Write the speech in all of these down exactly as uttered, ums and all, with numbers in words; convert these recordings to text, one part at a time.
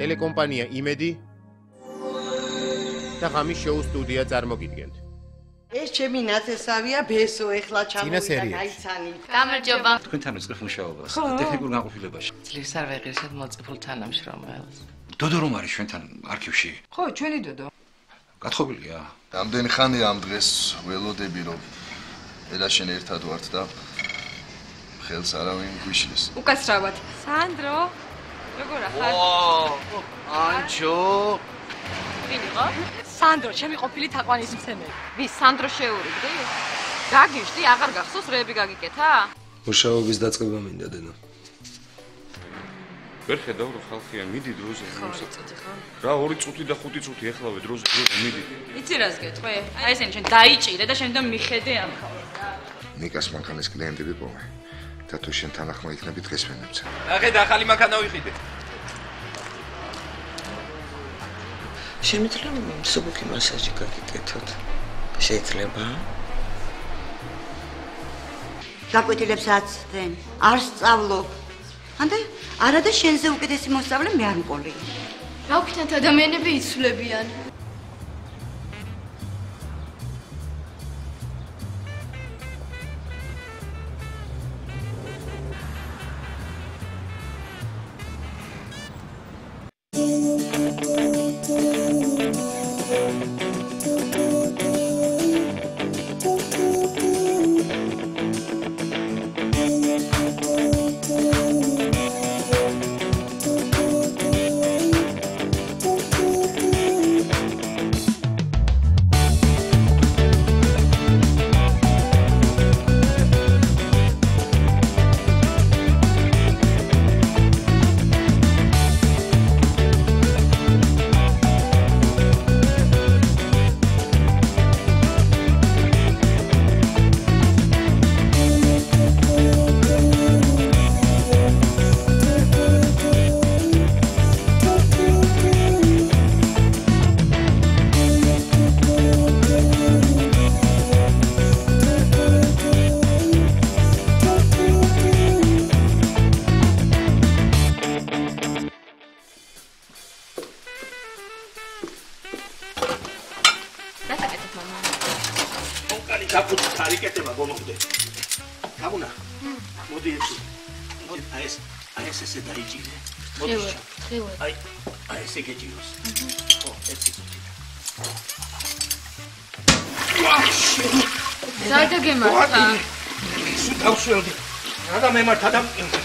ტელეკომპანია იმედი და ღამის შოუს სტუდია წარმოგიდგენთ. ეს ჩემი ნათესავია ბესო, ეხლა ჩამოვიდა გაიცანი. გამარჯობა. თქვენთან ვიწყებ მუშაობას ტექნიკურ განყოფილებაში. წლის არ ვეღირსეთ მოწიფულ თანამშრომელს. დოდო რომ არის ჩვენთან არქივში? ხო, ჩვენი დოდო. გათხოვილია. Ამდენი ხანია ამ დღეს ველოდები რომ ელაშენ ერთად ვართ და ხელს არავინ გვიშლის. უკაცრავად. სანდრო Wow! Ancho! Sandro, ce mi-a copilit acolo în Vi Sandro Sheuri, de? Gagi, știi, agar găsos rebi gagi ceta. Ușa o vizdat că vom india de nu. Berche dau roxaltia midi druze. Da, orice uti da cuti uti echlave druze druze midi. Iți răzgăt, voi. Ai să începi daici, de da și îndom michede am. Nicas mancanes cliente de pomi. Tatușen tânăr acum aici n-abit găsmenebce. Aghe da, xali macan au ieșit. Și am întrebat să bucim masajul care te tot. Și ai întrebat? Da, poți le psați ten. Ars avlo. Ande? Arada şenze ucădesi mosavle mi-am colegi. Au câte atât de mine biețule bian.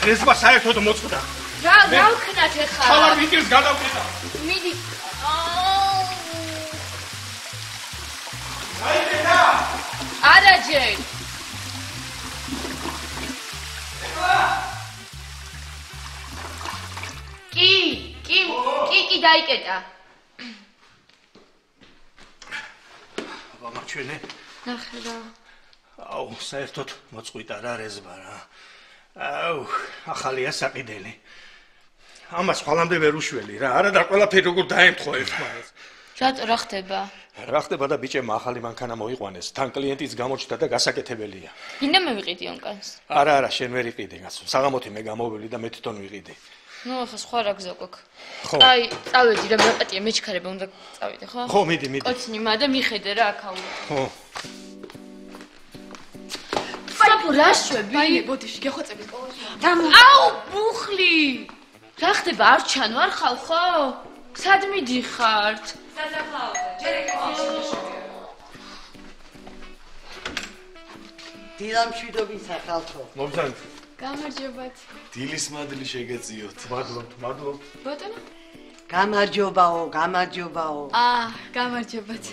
Rezba sare tot moțuda. Da, da, când te xala. Xala vitis gadavqita. Midi. Haide da. Arage. Ki, ki, ki ki daiketa. Aba marchene. Naxera. Au, sare tot moțuita ra rezba ra. Au, ახალია საყიდელი. Ამას ხვალამდე ვერ უშველი რა. არა და ყველაფერი როგორ დაემთხო ერთმანეთს. რატო რა ხდება? რა ხდება და ბიჭებმა ახალი მანქანა მოიყვანეს. თან კლიენტიც გამოჩნდა და გასაკეთებელია. გინდა მე ვიყიდი ონკანს? არა, არა, შენ ვერ იყიდე გასულ. საღამოთი მე გამოველი და მე თვითონ ვიყიდე. ნუ ახლა სხვა რა გზა გვაქვს? ხო. აი, წავედი რა მეკატია მეჩქარება უნდა წავიდე, ხო? ხო, მიდი, მიდი. კოცნი მადა მიხედე რა აქაურა. ხო. Baie, bătăși, ce-a făcut acest băut? Au, buchli! Răxte barcian, nu ar xau xau. Sad mi dihart. Sad a xau. Dilam și dobi să xalto. Mobzan. Gamarjobat. Dilis madli shegatsiot. Madlot, madlot. Botana? Gamarjobao, gamarjobao. Ah, gamarjobat.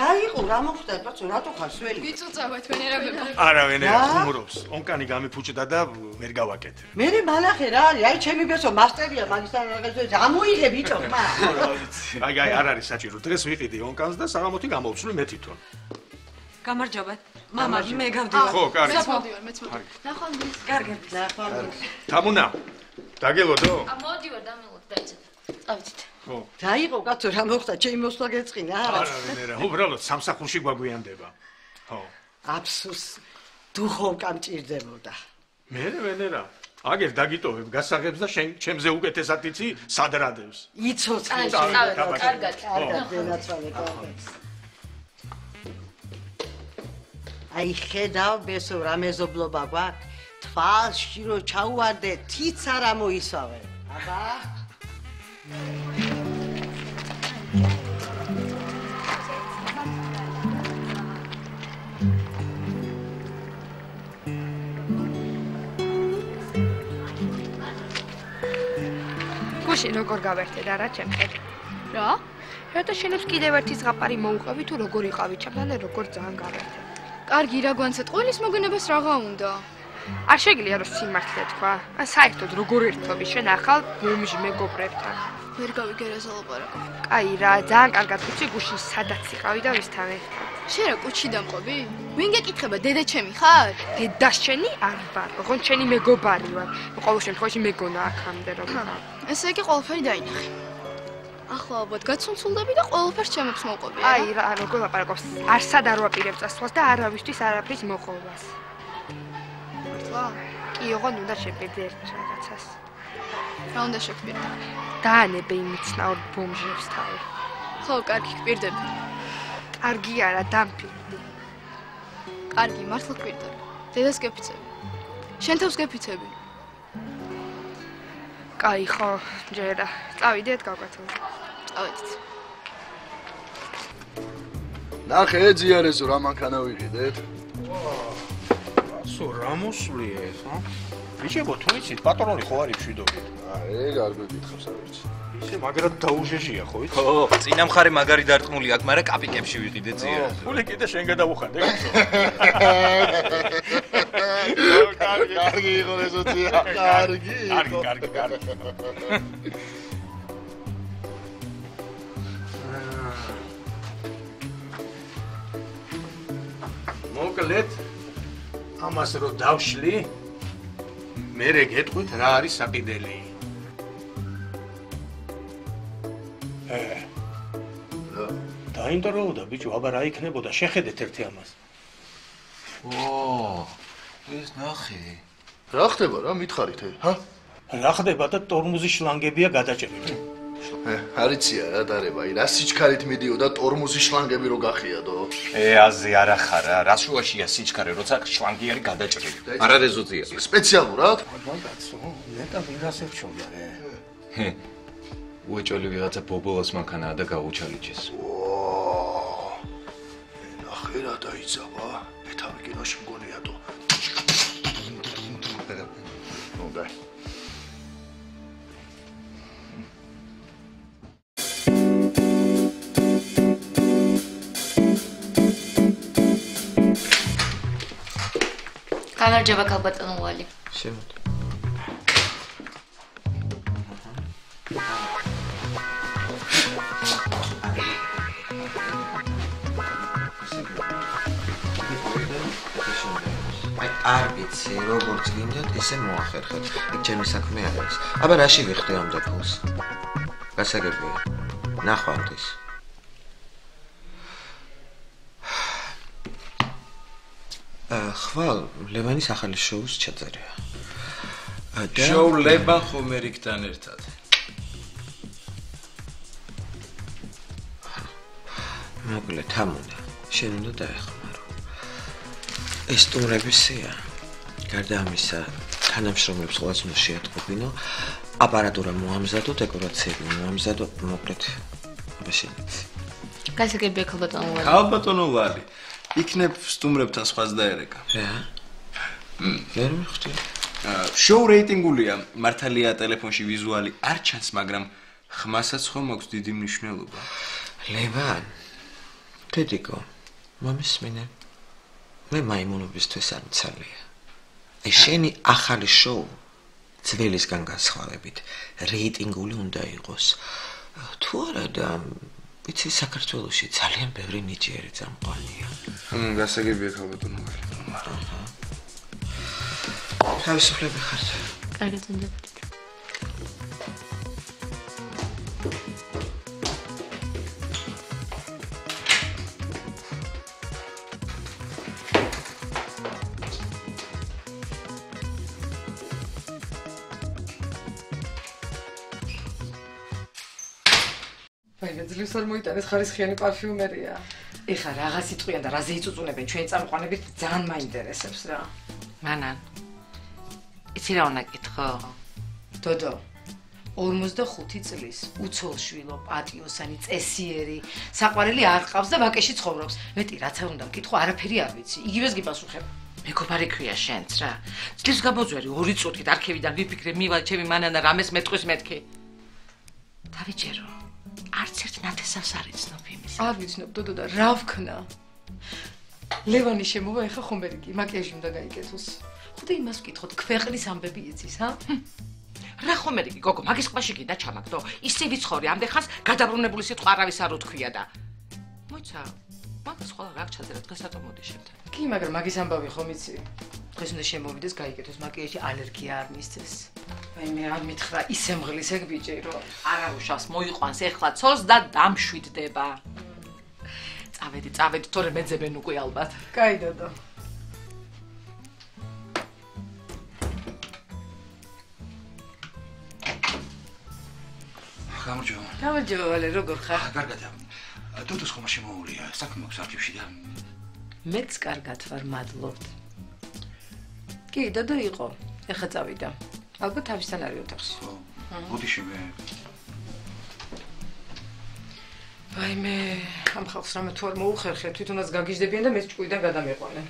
რა იყო რა მოხდა კაცო რატო ხარ სველი გიწუწავა თქვენ ერებება არავინ ეხუმრობს ონკანი გამიფუჭდა და ვერ გავაკეთე მე მალახე რა არის აი ჩემი ბესო მასტერია მაგისტარ რაღაცა ამოიღე ბიჭო ხმა აი აი არ არის საჭირო დღეს ვიყიდი ონკანს და საღამოთი გამოვცვლი მე თვითონ გამარჯობათ мама მე გავდივარ ხო კარგი საპოდივარ მეც მოდი ნახვალდით კარგებს ნახვალდით თამუნა დაგელოდო მოდივარ დამელოთ დაიცეთ წავიდეთ ხო. და იყო კაცო რა მოხდა? ჩემი მოსვლა გეწყინა არა? არავინ არა. უბრალოდ სამსახურში გვაგვიანდება. ხო. აბსუს. დუხოვკა მჭირდებოდა. მე ვენერა. აგერ დაგიტოვებ გასაღებს და შენ ჩემზე უკეთესად იცი სად რადებს. Იცოც. კარგად, კარგად დენაცვალეთ. აი ხედავ მესო რამეზობლობა გვაქვს. Tvalshi ro chauade თიც არ მოისავე. აბა. Kushi როგორ გავერთე და რა ჩემხეთ? რა? რატო შენებს კიდევ ერთი ზღაპარი მოუყვევი თუ როგორ იყავი ჩემთან როგორ ძალიან გავერთე. კარგი რა გვანცეთ ყოველის მოგონებას რაღა უნდა? Ar sheglia ro simartle tkva. An saikhtod rogor irtvobi shen akhal gomji megobrevtan. Ver gavigeresalaparaqa. Ai ra, ძალიან კარგად ვიცი გუშინ სადაც იყავი და ვისთან ერთად. შენ რა კუჩიდან ყობი? ვინ გეკითხება დედაჩემი ხარ? დედაშენი არ ვარ. ოღონ შენი მეგობარი ვარ. ყოველ შემთხვევაში მეგონა აქამდე რა ვარ. ესე იგი ყველაფერი დაინახე. ახლა ალბათ გაცუნცულდები და ყველაფერს ჩემებს მოყვები. Ai ra, როგორ ლაპარაკობს? არ სადარო აპირებ წასვლას და არავისთვის არაფრის მოხოვას. Ioră nu da șepederi, ragazas. Raunda șepederi. Da, ne bei mici naur bomjul stai. Xok argi pierdem. Argi ara dam pierde. Argi martla pierde. Dedas gepitsebi. Shenteus gepitsebi. Kai xo, jera. Tsavidet gagatul. Tsavidit. Naxe ziaresu ra mankana vigidet. Să ramosule, ha? Vici botuici, patronul i-a luat și doar. Ai, gardul de căsătorici. Vici magarit taujeșii, a fost. Oh, ține am xare magarit dar tunul i-a cămărat api câmpșii vii de ție. Ule câte șengă da ușa. Cargi, cargi, gole soție. Cargi, cargi, cargi, cargi. Mocalet. Amas ro davshli mere getqvit ra aris sapideli e da daindarovda bicho aba ra ikhneboda shehedet erti amas o es nakhi ra xteba ra mitxarit ha ra xteba da tormuzi shlangebia gadacherili aritsia ra dareba ai ra sichkarit midioda tormuzi shlangebi ro gaxiado E azi ara xara, ras shuashia sichkare, rotsa shlangieri gadačrili. Ara rezuzia. Specialurad? Adatsu, neta vigasev chogare. He. Uecholi vigatsa pobolos makana da gauchaliches. O. Naxera daitsaba, betavi kinoshi mgoniado. Ogai. გამარჯობა ქალბატონოვალი. Შემოთ. აი, არ ვიცი, როგორც გინდათ, ესე მოახერხეთ. იქ ჩემი საქმე არის. აბა რაში ვიხდი ამ დაფულს? გასაგებია. ნახვამთ ის. Xval, Levanis axali shows chadzarea. Show leba khomeriktan ertad. Mogle tamunda, shen unda daixmaro. Es tunrebisia. Garda amisa, tanamshroblebs qvelas unda sheatqobino, aparatura moamzado, dekoratsiabi moamzado, moklet. Aba shenit. Gasagebia khalbatonovali. Khalbatonovali. Ikneb stumrebtan svas daereka. Ra. Mer mixti. Show ratingulia, martalia telefonshi vizuali ar chans, magram khmasats khom moks didi mishneloba. Levan. Tetiko. Mamismine. Me maimunobistves ar mitsalia. Ai sheni akhali show tsvelisgan gatsxvalebit ratinguli unda iqos. Tu ara da Vitsi sakartveloshi ძალიან ბევრი ნიჭიერი წამყვანია. მ გასაგებია ხალბატონო. თავისუფლები ხართ. კარგად ამდებით. Mai înțeleg să-l mă uitare, harischiani parfumeria. E haraga situia, dar azi tu ne vei am cu anegri, ți-am mai interesează. Manan. Îți era un acet ha. Todo. Ormuz de hutițelis, uțol șuilop, atiosaniț, esieri, sacvareli arcaps, da vacașiți horops. Veti, rața undam, chit cu araperiaviți. Igivesc gibasuhem. Mekopari kuia shentra. Ți-l scabozuari, horițot, chit archevidan, lipicre, miva, ce mi manan, rames, metcus, metche. Tavicero. Arțet n-a te savsariți, nu fie misi. Avici, nu, dodo, dar ravcăna. Levani și mova e hahomberigi, machiajul de gaigetus. Hudei mascuit, hot, kverli s-am bebiiți, ha? Rahomberigi, gogo, magis kvașigi, da ceamacto. Iseviți hori, am de hans, gata brunebulisit, haravis arut cuiada. Moița, magis hora raccia de rat, găsat omul de șepte. Cii magri, magis am bavi homiții. Găsune și movides gaigetus, machiajul alergia armistes. Mai mi-a admitra, isem glisec bicero. Araușas, moi cuanse, hlațos, da dam șuit deba. Aveti, aveti, tore medzebe nu cui albat. Cai da da. Camurgiu. Camurgiu, ale rogor ha. Gargata. Totuși cum așa mă uria, să cum să arciu și da. Mets gargat format lot. Cai da da iqo. E xatavi da. Albat avi scenariu taxi. Godișime. Ai me, am xavs rame tu ar mă uxerxe, tu tu nas gagiș de bine, dar meci cuida gada mi coane.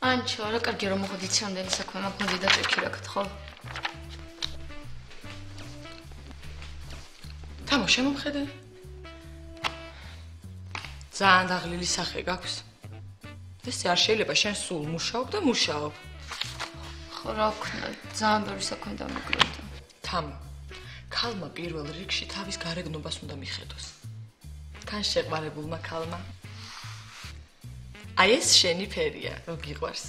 Ancio, ala cargero mo condițion de nisa cum am condida te kira ktxol. Tamo, ce mă mxede? Zan daghlili saxe gagus. Este ar შეიძლება შენ სულ მუშაობ და მუშაობ. ხო რა ვქნა, ძალიან ბევრი საქმე დამიკრევდა. თამ. ქალმა პირველ რიგში თავის გარეგნობას უნდა მიხედოს. თან შეყარებულმა ქალმა. აი ეს შენი ფერია, რო გიყვარს.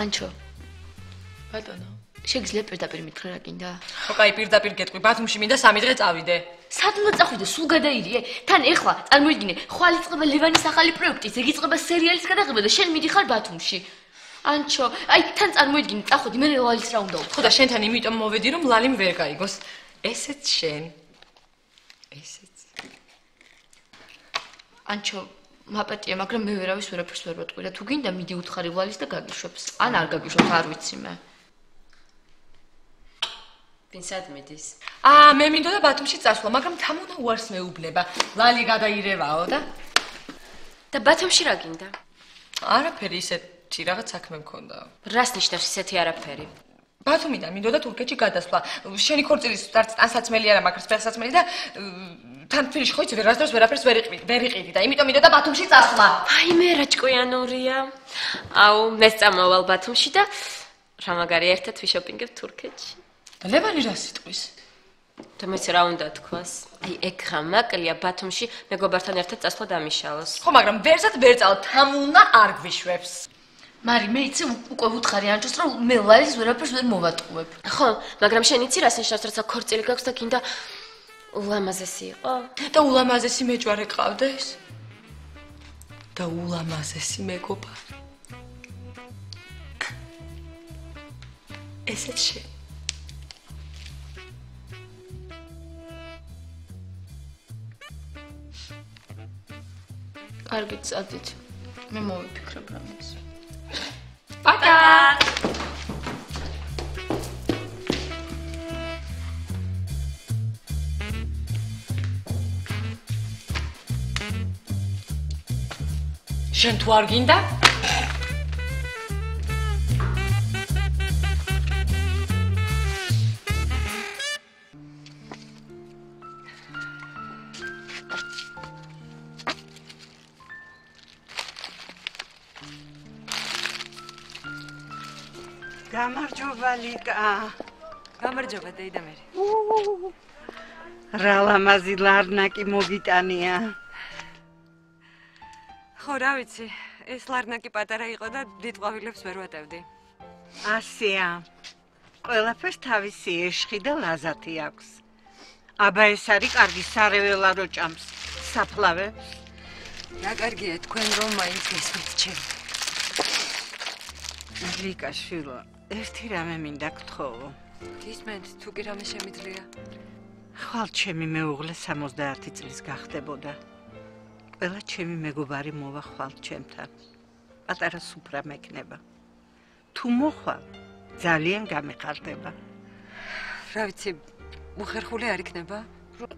ანჩო. ბატონო. Შეგიძლიათ პირდაპირ მითხრა რა გინდა? ხო, კაი, პირდაპირ გეტყვი, ბათუმში მინდა სამი დღე წავიდე. სადმე წახვიდე, სულ გადაირიე. თან ეხლა წარმოიდგინე, ხვალ იწყება ლევანის ახალი პროექტიც, ეგ იწყება სერიალის გადაღება და შენ მიდიხარ ბათუმში. ანჩო, აი, თან წარმოიდგინე, წახვდი, მე ლალის რა უნდა ვთქო. ხო და შენთან იმიტომ მოვედი, რომ ლალიმ ვერ გაიგოს. ესეც შენ. ესეც. ანჩო, მაპატია, მაგრამ მე ვერავის ვერაფერს ვერ ვატყვი და თუ გინდა მიდი უთხარი ლალის და გაგიშვებს. ან არ გაგიშვებ, არ ვიცი მე. Pinsat mitis. Ah, mi-am mințit de bătumșii țasula, magam thamuna uars me ubleba. Lali gada irevao da. Da bătumșii raginda. Araperi se tiragat sakmem konda. Rasniștar se tia araperi. Bătumi da, mi-am mințit de turkeci gada țasula. Şeni corteli start ansatsmeliara, magam spre da. Tan filiş xoiți verastros verapers veriqvi, veriqvi da. Imito mi-am mințit de bătumșii țasula. Ai me raçkoyan oria. Au mestamaval bătumșii da. Ramagari ertat vi shopping ev turkeci. Levani rasitquis. Te meci ra unda tkvas. Ai ek gamaklya batumshi megobartan ertat tsasla damishals. Xo, magram versat ver tsav tamuna ar gvishvebs. Mari me itsi ukve utkhari anchos ra me lalis verapers ver movatqveb. Xo, magram shen itsi ras nishnas ratsa kortseli gags da ginda ulamazesi iqo. Da ulamazesi mejvare qavda es. Da ulamazesi megobari. Eset shen. Argit zadit. Mi movi pikra bramis. Paka! Shen tu arginda? Valica. Გამარჯობა დედამერი. რა ლამაზი ლარნაკი მოგიტანია. ხო, რა ვიცი, ეს ლარნაკი პატარა იყო და დიტყვავილებს ვერ ვატევდი. ასეა. ყველაფერს თავისი ეშხი და ლაზათი აქვს. Abia e saric argisarele la roșam. Saplave. Nagargiet cu un rom mai înțeles. Nelica șirul. Eftirame mindac tău. Kismet tu girame șemidlia. Xalchemi meugle samozdaati წლის gaxteboda. Ყველა ჩემი მეგობარი მოვა ხვალჩემთან. Პატარა სუფრა მექნება. თუ მოხვა ძალიან გამეყარდება. რა ვიცი, მოხერხული არ იქნება?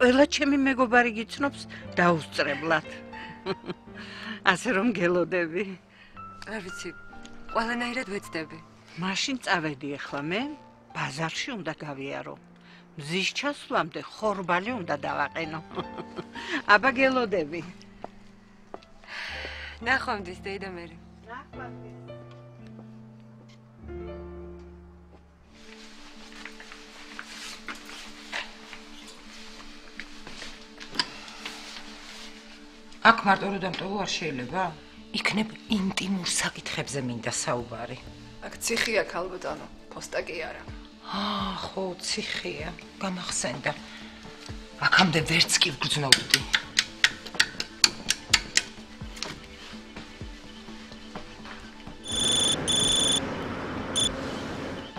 Ყველა ჩემი მეგობარი გიცნობს დაუსწრებლად. ასე რომ გელოდები. რა ვიცი, ყველანაირად ვეცდები. მაშინ წავედი ახლა მე ბაზარში უნდა გავიარო. Zici ce ascultam de horbali unde dava căino, abia gelo debi. N-am distei de meri. Ac mart orudam tău arșele ba. Icneb intimur săgit xebze minda saubari. Ac țichia calbutano, postagiara. Ah, ho, țichie, cam axenda. Acam de verți chiv cu zunauti.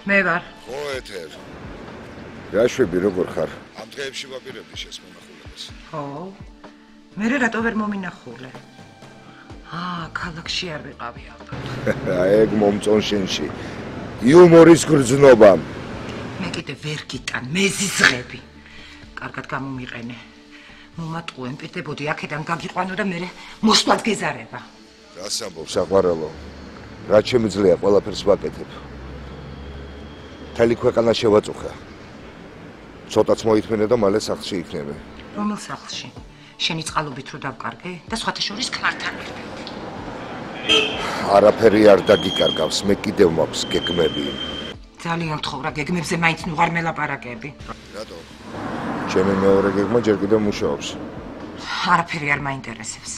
Mevar. O, eter. Iași pe birou gorchar. Am trecut și va birou de șes, mă nahuleles. Ho, mere rat over momi nahule. Ah, calacșii ar beqavia. Aeg mom țonșenși. Eu moris cu zunobam. Măgite verkitan, mezizrebi. Cargat cam umire. Momat uempite bodi akedan gagiqvano da mere mosvat gezareba. Ras ambobs saqvaralo. Ra chemizlea qvelapers vaketeb. Teli kveqana shevatsuxa. Tsotats moitmene da male saxshi iknebe. Romel saxshi? Sheni tsqalobit ro davqarge da svata shoris kvartan verbe. Araperi ar dagiqargavs, me kidev maps gegmebi. Ძალიან თხოვრა გეგმებზე მაინც ნუ არ მელაპარაკები. რატო? ჩემი მეორე გეგმა ჯერ კიდევ მუშაობს. არაფერი არ მაინტერესებს.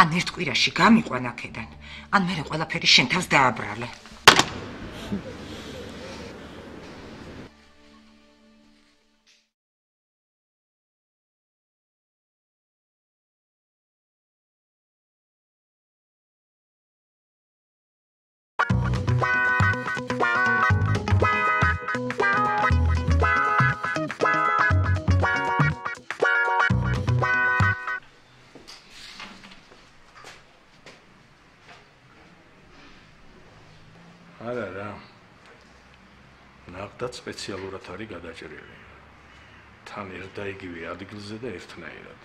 ან ერთ კვირაში გამიყვან აქედან, ან მე ყველაფერი შენთანს დააბრალე. Specialurat ari gadacerele. Tan erdai gibi adigilze de ertneyirad.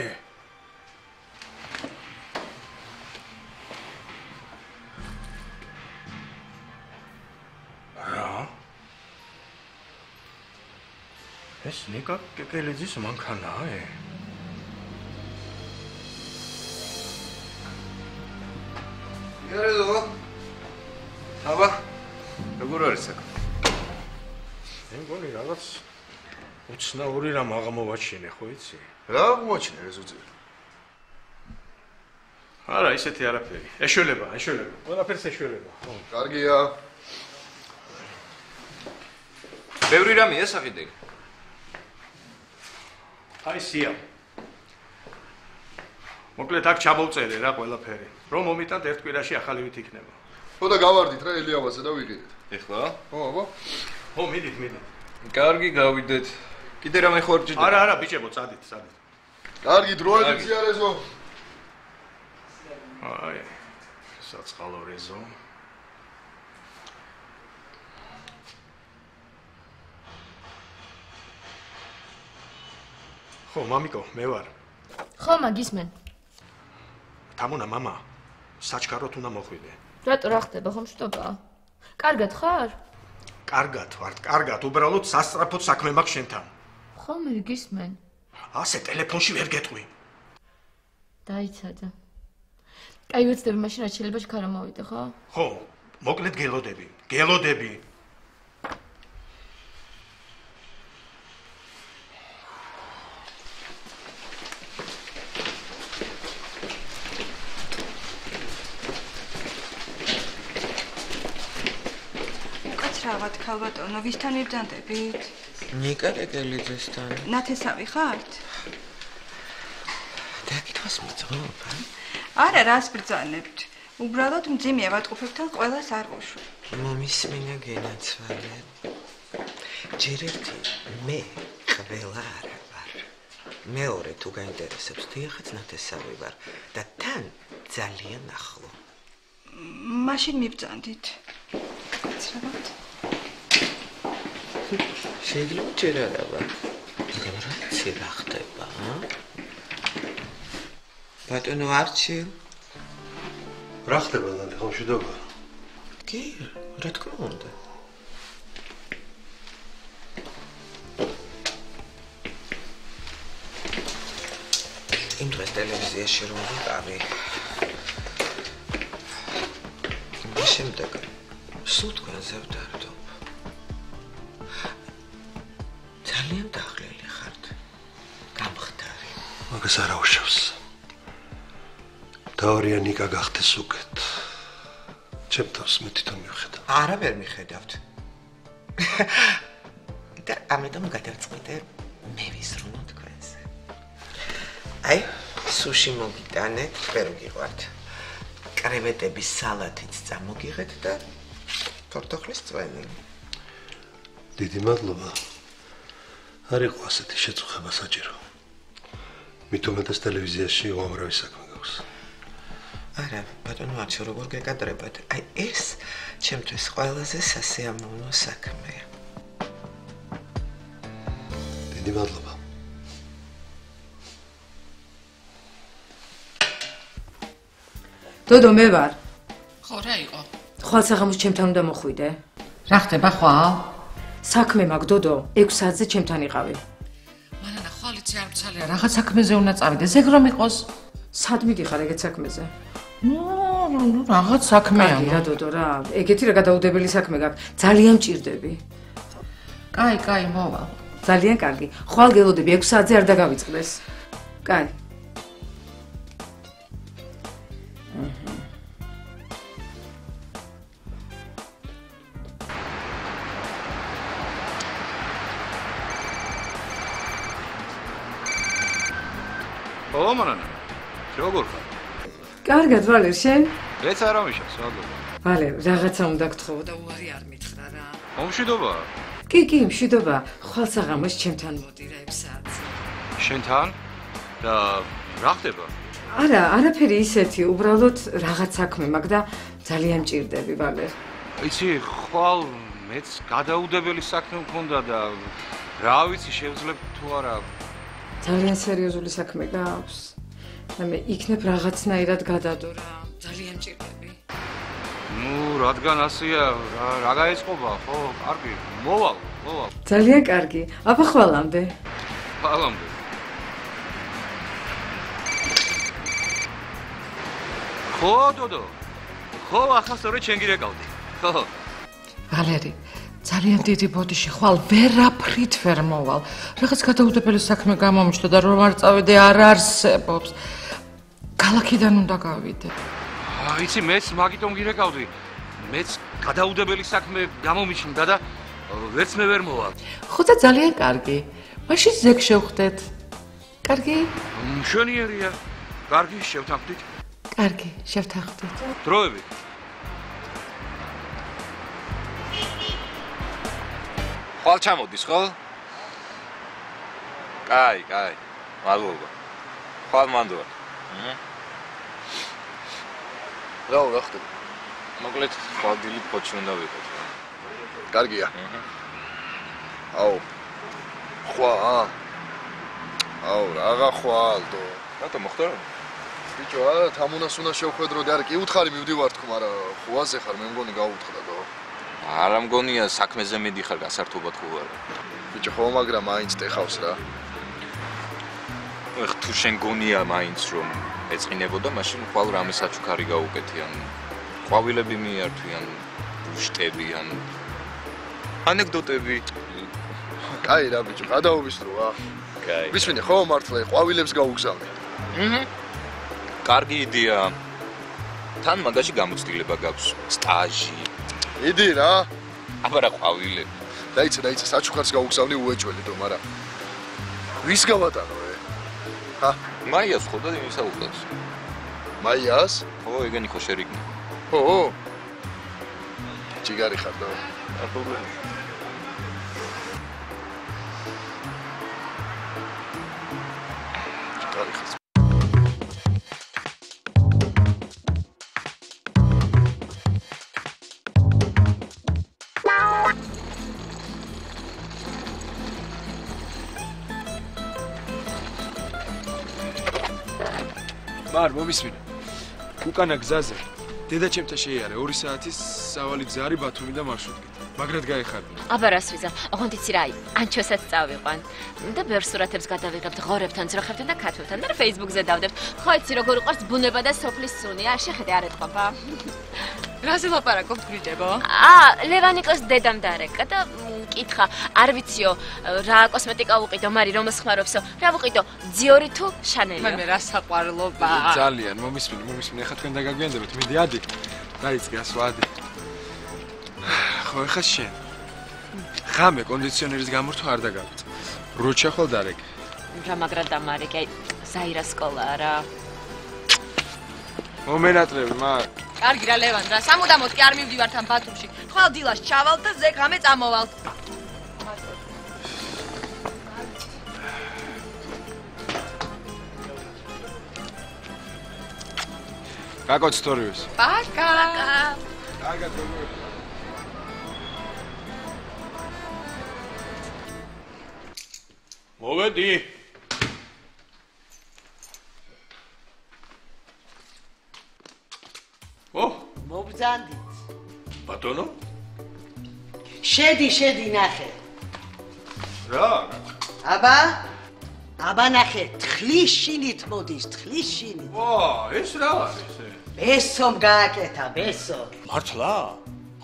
Eh. Nică că le zici să mănâncă n-ai. Ia rezolvă. Aba, e gură risec. În goni, ragaț, uți n-a urit la maga mă vacine, hoiți. La mă vacine, rezolvă. Ara, ise te araperi. Eșoleba, eșoleba. O la perse eșoleba. Cargia. Bevrira mie să fidei. Ai siam. Moclet ac chabovtsere ra qvelaferi. Rom omitad ert qvirashi axali vit ikneba. Ho da gavardit ra Eliavase da vigidet. Ixla? Ho, aba. Ho, midit, midit. Gargi gavidet. Kide rame xorjida. Ara, ara, bichebo, tsadit, tsadit. Gargi droedi ziarezo. Ai. Satsqalo rezo. Ho, mamico, me var. Ho, magismen. Tamuna, mama. Saçkarot una moqvide. Rato ra xteba, khom shtoba? Kargat khar? Kargat var, kargat, ubralot sastrapot sakme mak shentan. Ho, me gismen. Ase telefonshi ver getqvi. Daitsada. Ai vetsdebi, mashin ra sheleba shkara movide, ho? Ho, moqlet gelodebi, gelodebi. Savat Calvat on a visit any dante bit. Nika regalit this time. Not a savvy heart. That it was me to hope. Ara raspberzanet. Ubradat mzimi avat ufektan qoela sarvushu. Momis mina genat svalet. Ჭირეთი მე ყველა არა ვარ. მეორე თუ გაინტერესებს თიახაც ნათესავი ვარ და თან ძალიან ახლო. მაშინ მივწანდით. გაცრავთ. შეიძლება ჯერ არა ვარ. მაგრამ რაცი რა ხდება? ბატონო არჩილ. რა ხდება ნათი ხომ შედობა? კი, რა თქმა უნდა. Într-adevăr, televizia și românii care nu sunt de gând, sunt cu înzăutare top. Țalim dahlele hart, cam htare. Mă găsara ușos. Teoria nică găhte sucet. Ce ptos mi titon miuxed. Araber miuxedaft. Dar amedam găteați minte, mevis runot. Ai, sushi mogitane, perugivat. Crevete bisalatiți, da mogiret, da portoclist veni. Didi madlova, are coasete și tu ceva să ciro. Mitometes televizia și o amrăvi să conduci. Are, pentru nu ați urmărit că e trebuie. Ai, es, ce mi-tu scoaleze să se amună să câme. Didi madlova. Dodo me var. Xora iqo. Xval sagamus chemtan uda moqvide. Ra xteba xval? Sakme mag dodo, ექვსი საათზე chemtan iqavi. Manana xvalitsi ar mtsalia, raghats sakmeze unda tsavides, ეგ რომ იყოს. სად მიდიხარ ეგეთ sakmeze? ნუ, ნუ raghats sakmea. Კი რა dodo რა, ეგეთი რა გადაუდებელი sakme გაქვს. ძალიან მჭირდები. Kai, kai, მოვა. ძალიან კარგი. ხვალ გელოდები ექვსი საათზე არ დაგავიწყდეს. Kai. Ო მანანა, როგორ ხარ? კარგად ვალერ შენ? მეც არ ამიშავს, მადლობა. ვალერ, რაღაცა უნდა გთხოვო და უარი არ მითხრა რა. მომშვიდობა? კი, კი, მშვიდობა. ხვალსაღამოს ჩემთან მოდი რა ექვსი საათზე. შენთან? და რა ხდება? არა, არაფერი ისეთი, უბრალოდ რაღაც საქმე მაქვს და ძალიან მჭირდები, ვალერ. იცი, ხვალ მეც გადაუდებელი საქმე მქონდა და რა ვიცი, შევძლებ თუ არა ძალიან სერიოზული საქმე გაქვს. და მე იქნებ რაღაცნაირად გადადო რა. ძალიან მჭირდები. ნუ, რადგან ასეა, რა გაიწყობა, ხო? კარგი, მოვალ, მოვალ. ძალიან კარგი. აბა ხვალამდე. ხვალამდე. ხო, დოდო. ხო, ახლა სწორედ შენ გირეკავდი. ხო. ვალერი ძალიან დიდი ბოდიში ხვალ ვერაფრით ვერ მოვალ. Რაღაც გადაუდებელი საქმე გამომიჩნდა და რომ არ წავიდე არ არსებობს. ქალაქიდან უნდა გავიდე. აა, იცი მეც მაგიტომ გირეკავდი. მეც გადაუდებელი საქმე გამომიჩნდა და ვერც მე ვერ მოვალ. ხო და ძალიან კარგი. მაშინ ზეგ შევხვდეთ. კარგი? მშვენიერია. კარგი, შევთანხმდით. კარგი, შევთანხმდით. დროები. Xval çamodis, xol? Kay, kay. Madloba. Xval mandova. Rau, raxta. Moglet xval dili poçi unda viqot. Kargia. Au. Xval. Au, raga xval do. Rato moxtaro? Biço, ara tamunas una shevqvedro da ar qivtxari mivdivart tku, mara xvaze xar me mgoni gavutxda do. Არ ამგონია საქმეზე მიდიხარ გასართობად ხო არა. Ბიჭო ხო მაგრამ აინც ტეხავს რა. ეხ თუ შენ გონია მაინც რომ ეწყინებოდა მაშინ ხვალ რამე საჩუქარი გაუკეთიან. ყვავილები მიართვიან, შტებიან. ანეკდოტები. კაი რა ბიჭო, გადაუბისტრო რა. კაი. ვისმინე ხო მართლა ყვავილებს გაუგზავნე. აჰა. კარგი იდეა. თან მაგაში გამოცდილება გაქვს სტაჟი. Idi ra. Abara qavile. Daitsa daitsa sachuqars gauksavni uveçveli domara. Vis gavatano e? Ha, Maias xodad imisa uqdas. Maias? Ho, egani koşerikni. Ho. Çigari xarda. Ha, problem. Çigari xarda. Mar, mobisvine. Ukana gzaze. Dedachemta sheiare doi saati savali gzari Batumida marshrutgit. Magrad gaikhardi. Aba ras viza. Qonditsi ra iqv. An chosat tsaviqvan. Da ber suratebs gadaviqabt, ghorebtan tsroxebtan da katveltan da Facebook-ze davdebt. Khoitsi rogor iqvars buneba da soplis sunia. Shexedi ar etqoba. Rase laparakobt griteba? A, Levanikos dedam dareka da kitxa. Ar vitsio ra kosmetika uqido mari roms xmarobso. Ra uqido Diori tu Chanel. Mame ra saqvarloba. Zalian momisvine, momisvine kha tkven dagagvendebt. Midi adi. Daitski asvadi. Ხო, ეხა შენ. ღამე კონდიციონერის გამორთვა არ დაგაგწ. როჩა ხვალ დარეკ. რა მაგრად დამარეკ, აი, ზაირა სკოლაა რა. მომენატრები მაგ. კარგი რა ლევან რა, სამოცდამოც კი არ მივდივართ ამ ბათუმში. ხვალ დილას ჩავალთ და ზე ღამე წამოვალთ. გაკოც თორიოს. პაკა. კარგად მოგიყვანთ. Movedi. Oh, mobzandit. Batono? Shedi, shedi nakhe. Ra. Aba? Aba nakhe, tkhlishinit modis, tkhlishinit. Vo, es ra aris ეს? Esom gaaketa, beso. Martla,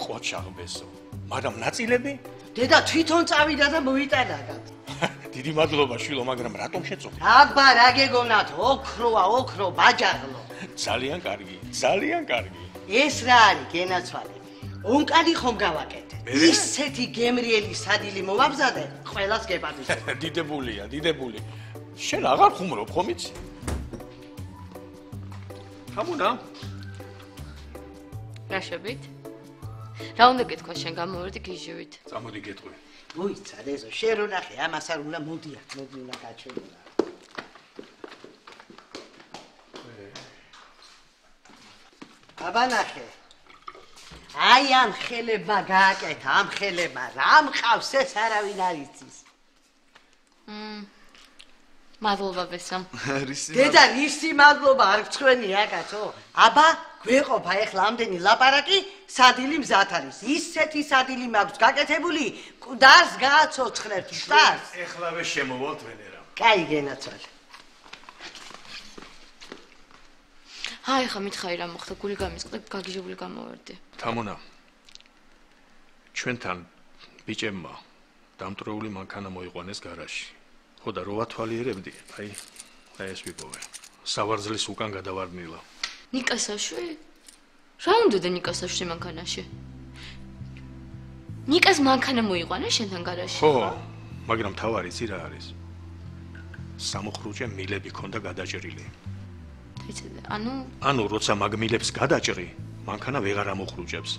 qot shagbeso. Magam natsilebbi? Deda tviton tsavida da movitana gat. Დიდი მადლობა შვილო, მაგრამ რატომ შეწოხე? აბა, რა გეგონათ, ოქროა, ოქრო, ბაჯაღლო. ძალიან კარგი, ძალიან კარგი. ეს რა არის, გენაცვალე? ონკალი ხომ გავაკეთეთ. ისეთი გემრიელი სადილი მოვაბზადე, ყველას გებადით. დიდებულია, დიდებული. შენ აღარ ხუმრობ ხომ იცი? გამუნა. რაშებით? რა უნდა გეთქვა შენ გამოვერდი გიჟივით? წამოდი გეტყვი. Uița, dezo, șeruna, că am asar una mutia, nu din una ca celula. Abanache. Ai am hele bagachet, am hele maram, xavse saravinaritis. Mm. Madlova vesam. Deda, nisi madlova, ar vtsqvenia gato. Aba, გვეყობა ეხლა ამდენი ლაპარაკი სადილი მზად არის ისეთი სადილი მაქვს გაკეთებული კუდას გააცოცხლებთ შტას ეხლავე შემოვალთ ვენერა კაი გენაცვალე აი ხა მითხარი რა მოხდა გული გამისყდა გაგიჟებული გამოვარდი თამონა ჩვენთან ბიჭებმა დამტრეული მანქანა მოიყვანეს გარაში ხო და რო ათვალიერებდი აი აი ეს ვიპოვე სავარძლის უკან გადავარდნილა Nikasashi? Რა უნდა ნიკასაში მანქანაში? ნიკას მანქანა მოიყვანეს შენთან გარაში? ხო, მაგრამ თავარი ცი რა არის? სამოხრუჭე მილები ქონდა გადაჭრილი. თვიცე, ანუ ანუ როცა მაგ მილებს გადაჭრი, მანქანა ვეღარ ამოხრუჭებს.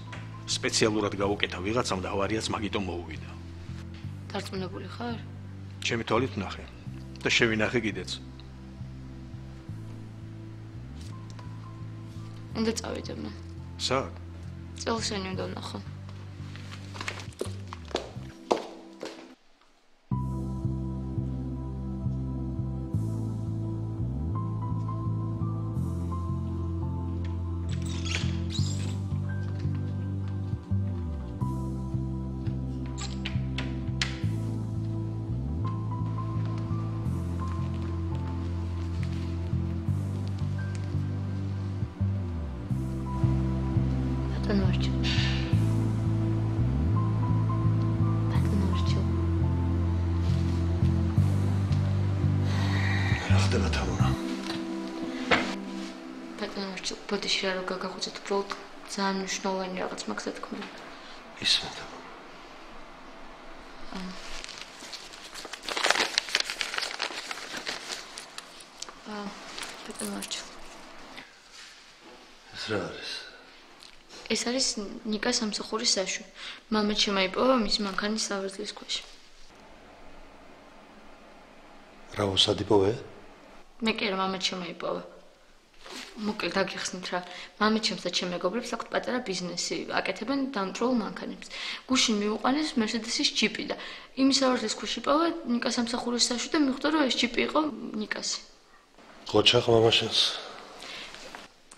სპეციალურად გაუკეთა ვიღაცამ და ავარიაც მაგიტომ მოუვიდა. დარწმუნებული ხარ? ჩემი თვალით ნახე და შევინახე კიდეც. Unde წავიდებნა? Სად? წელშენი უნდა ნახო. Poate și la rugă că a fost tot prost, să nu știu la nici la cât maxat cum. Ismeta. Pepe Marciu. ეს რა არის? ეს არის ნიკა სამსახურის საშო. მამა შემაიპოვა მის მანქანის სავარძლის ქვეშ. რა უსადიპოვე? მე კი რა მამა შემაიპოვა. Măcar dacă ești într-a, mămici am să chem leagă obiecte, acolo patera business-i, acete bani dantrol mancanim. Gușin mi-o anes Mercedes-i știpida. Îmi se arde scușipava, nicasem să xuresc așa, dar mi-o știpiga nicas. Coacha cum am așteptat?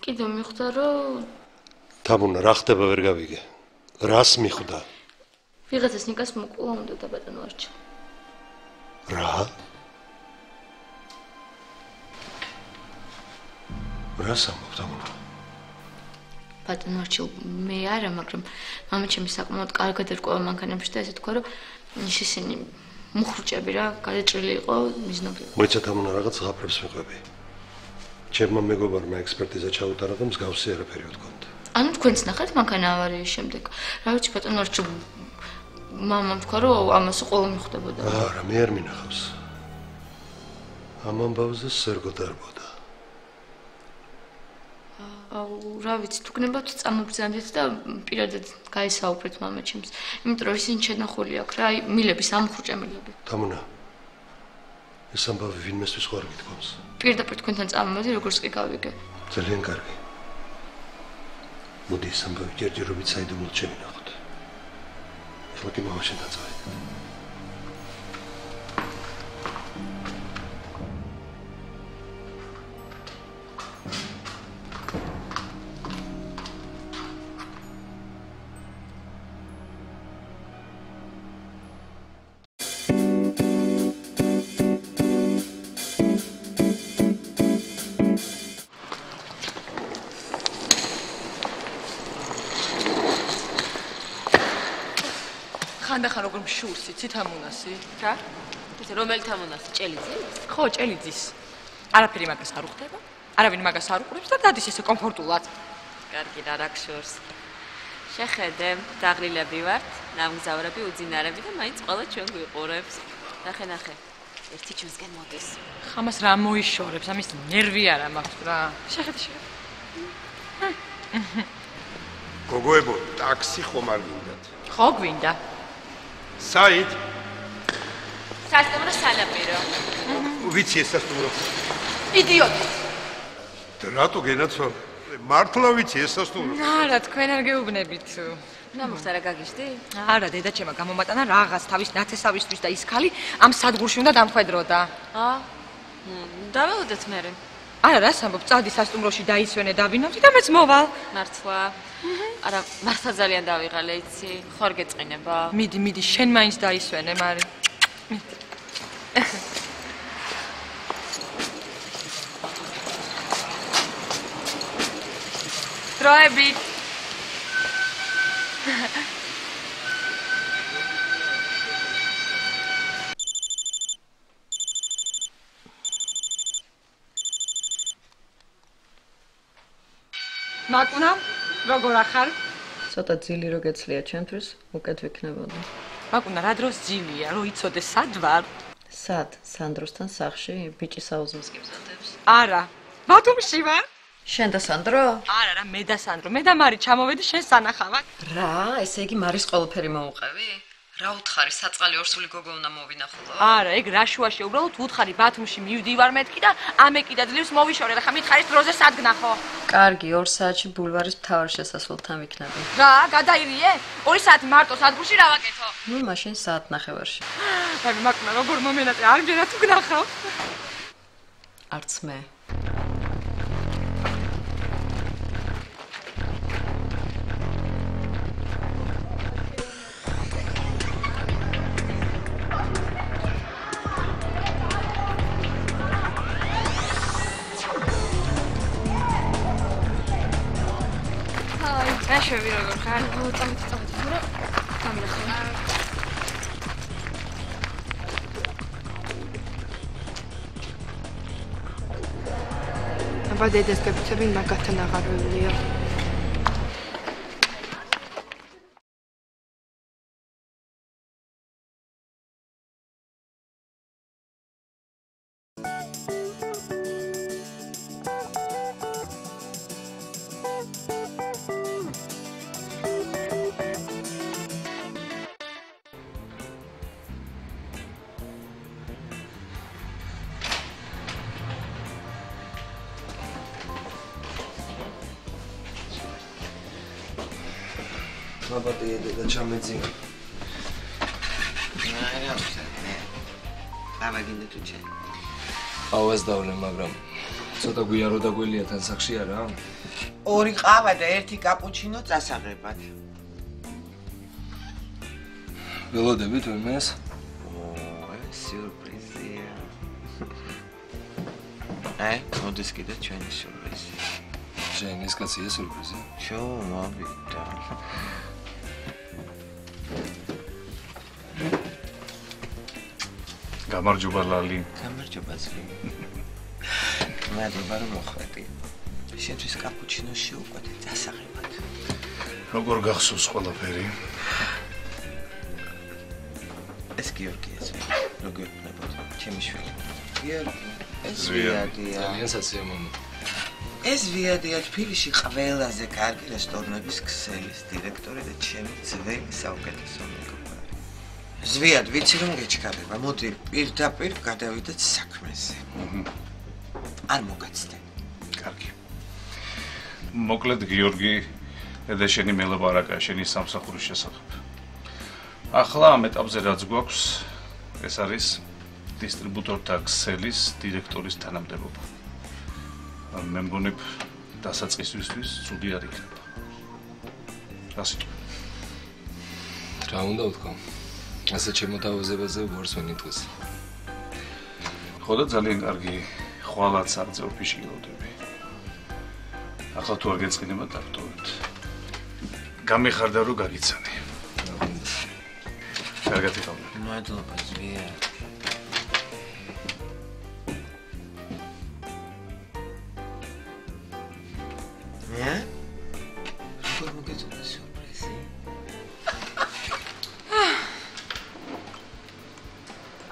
Cine mi-o xtara? Tabun raxte pe vergavige. Ras mi-o xtara. Viața-s nicas muculam de tabata noarci. Ra? Rasa măptamul. Pătă nu arciu meiare, măgrem. Mama ce mi s-a comat că alcă tercoa manca ne-am știut să tocoro, niște seni muhrucea bira care trele o miznobie. Moița ta mă naragat să apropie smecabi. Ce mă megobar mă expertiza ce au tarat am zgăușire perioadă cont. Anut cuins nahat manca n-avare șemdec. Rauci pătă nu arciu mama tocoro am să coam muhte boda. Ah, ramier mi nahaus. Am am bauză sergotar boda. Raviți, tu când bătut am obținut da piradat care s-au oprit mama cims. Îmi trebuie niște naholia, crai milebi, sam curge milebi. Tamuna, ești ambav vin mesui scoară cât coms. Pirda pentru conținut am măzile curse căvică. Zălien carvi. Mudi ești ambav gherdi robiți ai de mult ce mi-a făcut. Ești mătii mama și danțai. Dacă nu găsim șursi, ce tamunasi? Da? Este romel tamunasi. Celizi? Ho, celizi. Ara peri magasaruc teba? Ara vin magasaruc? Urebi stă dati se se comfortulat. Gargi da rak șurs. Şehedem tagrile bivart, n-am zăvora bi uzinare bi da mai îți pala ciungui urebi. Nache nache. Erti ciuzgen modis. Xamas ramoi şorebi, am îți nervi ara maxura. Şehed şef. Gogoebo, taxi xomar vindat. Xog vinda. Said. Said, te-am răsala pe Uviți, este asta tu. Idiot. Tăratul, genațul. Martul, uviți, este asta tu. Arăt, cu energie ubnebitu. N-am muștara gagiște. Arăt, de ce mă cam omatana raga, staviști, națe, staviști, viști, iscali, am sat gurșiunda, dar am fădrota. A, da, vă udeți mere. Ara, da, s-am băbțat, dis asta umroșii, da, isione, da, vină, uite, am-ți moval. Martua. Ara, Marta Zalian da uighaleți, Xorgeț Gineba. Midi, midi, șen mai da isoane, mari. Troebit. Macuna? Როგორ ახარ? Ცოტა ძილი რო გეცლია ჩემთვის, უკეთ ვიქნებოდი. მაკუნა რა დროს ძილია, რო იცოდე სად ვარ? სად? სანდროსთან სახლში, ბიჭი საუზმს გიბზადებს. არა, ბათუმში ვარ. შენ და სანდრო? არა, რა, მე და სანდრო. მე და მარი ჩამოვედი შენ სანახავად. რა, ესე იგი მარის ყველაფერი მოუყევი? Რა უთხარი, საწალი ორსული გოგოვნა მოვინახულა. არა, ეგ რა შუაში, უბრალოდ უთხარი ბათუმში მივდივარ მეთქი და ამეკიდა ძლივს მოვიშორე და ხა მითხარით როზე სად გნახო. Cargi, oris aici bulvaris ptavarishe sa sultan viknabi. Da, gada irie. Oris aici marto, sa duci rava keto. Nu, mașini sa at nachevarshi. Dar mi-a cum era gorma mea, te arge na tu gnaxau. Artsme. Așa viro găcar, nu tam tam tam tam naxam. Abadei descăpitării mă gătă nagarul. una toată e de, de cea mețime. Nu ai rău, sărăne. Dar mai gândi tu ce? Auzi, daule, mă vreau. Să te guiarul de guilieta în sac și iară, am? Ori cava de erti capucinuța s-a grepat. Velo de bitul mes? O, e surprizie. Hai, nu deschide ce e surprizie. Ce ai zis că ți-e surprizie? Ce mă bită. Camar jubar la Ali. Camar jubar la mai adevărat mă xătii. Și atunci capucino și eu poate ți-a s-a ghibat. Rogor găxus cola peri. Eski Yorkies. Rogor ne pot. Ce mișcă? Iar. Zvia. Alianța se mă. Zvia de at pirishi qvelase kargi restornebis ksselis direktori და ჩემი ძველი საუკეთესო მეგობარი. Zvia, vitsi რომ გეჩქარება, მოდი პირდაპირ გადავიდეთ საქმეზე. Ar mocățte. Cargi. Moclet Gheorghe, edeșeni mele baraca, edeșeni samsahurișe sahab. Ahla amet abzerați gox, esaris, distributor taxelis, directoris tanam de lup. Membonip, dasați esuistuis, sudiaric. Lasit. Traunda utcom. Asta ce muta o zebeze vor sunitus. Hodat zalien argi. Xoala sarze opishilovdebi. Axla tu agetsqineba davtovit. Gamixarda ro gagitsani. Gargat iqavna. Moydloba zviya. Ne? Rogor mogetsqvida surprizi?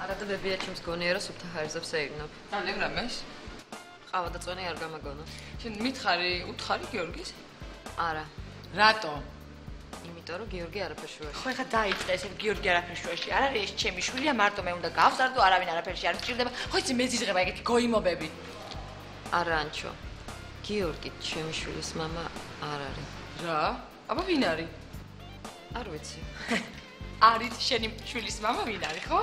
Arada bebi chums goni era subta harzab segnab. Anegrammesh? Qava datzoni ar gamagona. Shin mitkhari, utkhari Georgis? Ara. Rato. Imitom rom Georgi arapeshvashi. Kho egha daiqda eset Georgi arapeshvashi. Ar aris chemi shvulia, marto me unda gavzardo, aravin araperishi ar mtchirdeba. Kho itsi mezidzgheba egeti goimobebit. Ara ancho. Georgi chemi shvulis mama ar aris. Ra? Aba vin aris? Ar vitsi. Arit sheni shvulis mama vin aris, kho?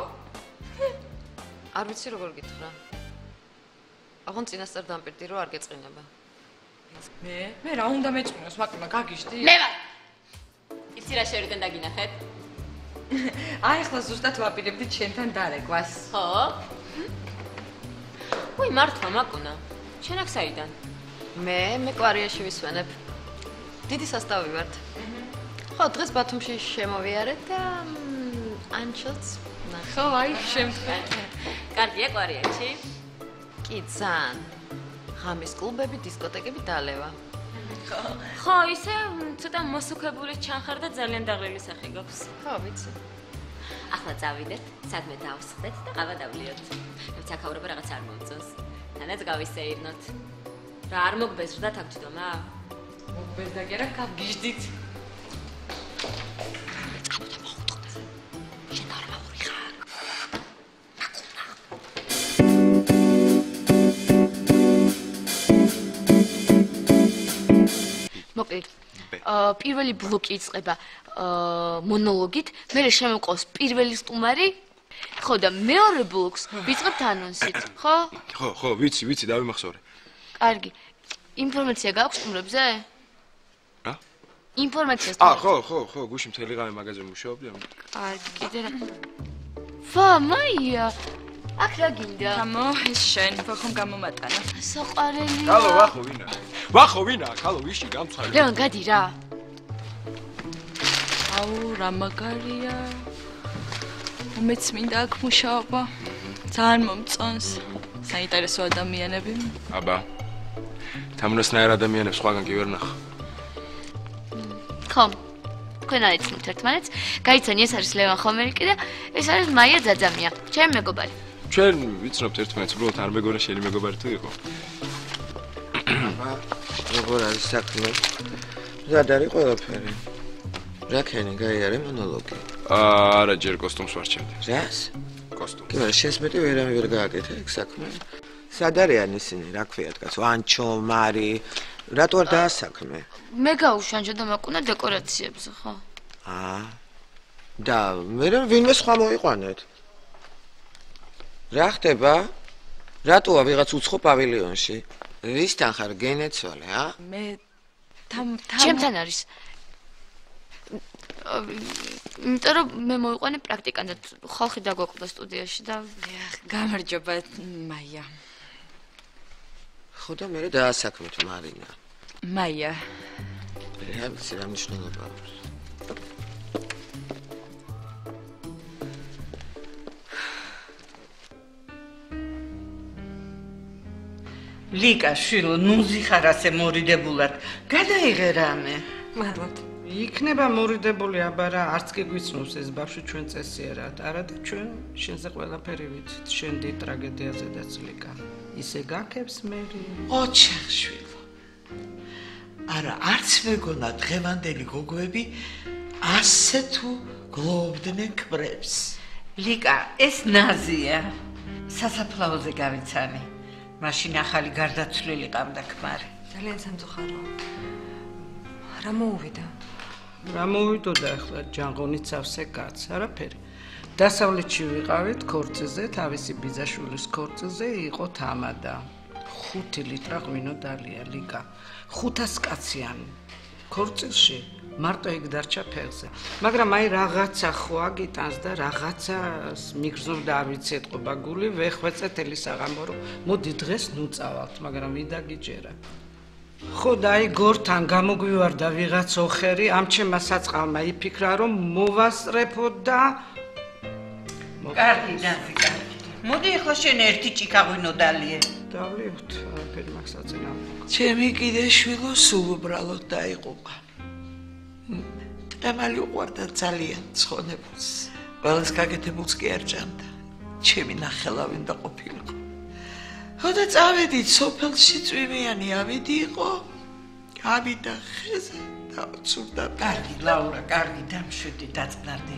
Ar vitsi rogor gitkhra. Acum ține să dăm pe tiro arghet scrineba. Me, me raunda meci, nu smac mă gagiști. Neva. Ipsira șeru den daginahet. Ai xla zustat vapidebdi chentan dareqvas. Ho? Ui martva makona. Chenak saidan. Me, me qvariashi visveneb. Didi sastavi vart. Ho, dres batumshi shemoviaret da anchots. Ho, ai shemtva. Gardia qvariachi. Itzan. Hamis klubebit, diskotekebit aleva. Ho, ise ცოტა მოსუქებული ჩანხარ და ძალიან დაღლილი სახე გაქვს. Ხო, ვიცი. ახლა წავიდეთ, სადმე დავსხდეთ და ყავა დავლიოთ. რაც აქაურობა რაღაც არ მომწონს. თანაც გავისეირნოთ. რა არ მოგბეზრდათ აქ ჯდომა? მოგბეზდა კი რა, გავგიჟდით. Pirveli bloc itzqeba monologit, mere shemqos pirveli stumari, kho da meore bloks vitqebt anonsit, kho? Kho, kho, vitsi, vitsi, davimaqsore. Argi, informatsia gaquks stumrebze? Ra? Informatsia stumreb. Ah, kho, kho, kho, gushi mteli qami magazin musheobdi, amit. Argi, gidera. Va, maia. Აქ რა გინდა? გამო, ეს შენ ფოხომ გამომატანა. საყვარელია. ალო, ვახო ვინა. ვახო ვინა, ალო ვიში გამცხარი. ლევან, გადი რა. აუ, რა მაგარია. მეც მინდა აქ მუშაობა. ძალიან მომწონს. საინტერესო ადამიანები. აბა. თამრასნაირ ადამიანებს სხვაგან კი ვერ ნახავ. ხომ. Când ai ținut tertmaneți, cai ține să arăți leva America, e să arăți mai edzamia. Ce ai megobari? Ce ai ținut tertmaneți, bro, dar megora și el megobari tu eco. Megora este sacrul. Zadari cu alfere. Rachel în care are monologii. A, Roger costum sparcet. Jas? Costum. Că mai șase metri eram vergagete, exact. Zadari ani sine, rakfiat ca Sancho, Mari. Ratorda sacme. Mega ușanjă de mac una decorație, bză, ha. Da, mereu vin mescam o iconet. Rachteba, rato avirat uțco pavilionși. Vistan hargenet sole, ha? Me tam tam. Cem tanaris. Dar me moiqone praktikandat xalqi dagvoqda studiyashi da gamarjoba Maya. Xoda mere daasakmet Marina. Maya. Real selam nishnoba. Liga shilo nuzi harase moridebulat. Gadaighe rame. Marvat. Იქნება მორიდებული, აბა რა, არც კი გვიცნობს ეს ბავშვი ჩვენ წესიერად. არადა ჩვენ შენზე ყველაფერი ვიცით, შენ დიდი ტრაგედიაზედაც ლიკა. ისე გაქებს მე. ოჩახშვილო. არა, არც მეგონა დღევანდელი გოგოები ასე თუ გლოვდნენ კბრებს. ლიკა, ეს ნაზია. სასაფლაოზე გავიცანი. მაშინ ახალი გარდაცვლილი ყავდა ქმარი. ძალიან სამწუხაროა. რა მოუვიდა? რა მოვიდოდა ახლა ჯანღონით სავსე კაც, არაფერი. დასავლეთში ვიყავით ქორწილზე, თავისი ბიძაშვილის ქორწილზე იყო თამადა. ხუთი ლიტრა ღვინო დალია ლიკა. ხუთას კაციანი. ქორწილში მარტო ეგ დარჩა ფეხზე. მაგრამ აი რაღაცა ხო აგიტანს და რაღაცას მიგრძნობდა არ ვიცი ეთყობა გული, ვეხვეწე თელი საღამორო. მოდი დღეს ნუწავალთ, მაგრამ ვინ დაგიჯერა? ხო და აი გორთან გამოგვივარდა ვიღაც ოხერი, ამ ჩემმა საწყალმა იფიქრა რომ მოვასწრებო და კარგი დაზიკა. მოდი ახლა შენ ერთი ჭიქა ღვინო დალიე. დავლიოთ, არაფერი მაგსაწინააღმდეგო. ჩემი კიდე შვილო სულ უბრალოდ დაიღუპა. ტემალი უყვარდა ძალიან ცხონებულს. ველას გაკეთებულს კი არ ჭამდა. ჩემი ნახელავი უნდა ყოფილიყო. ხოდა წავედი სოფელში წვიმიანი ავედი იყო. გავიდა ხეზე და უწურდა. კარგი ლაურა, კარგი დამშვიდი დაწყნარდი.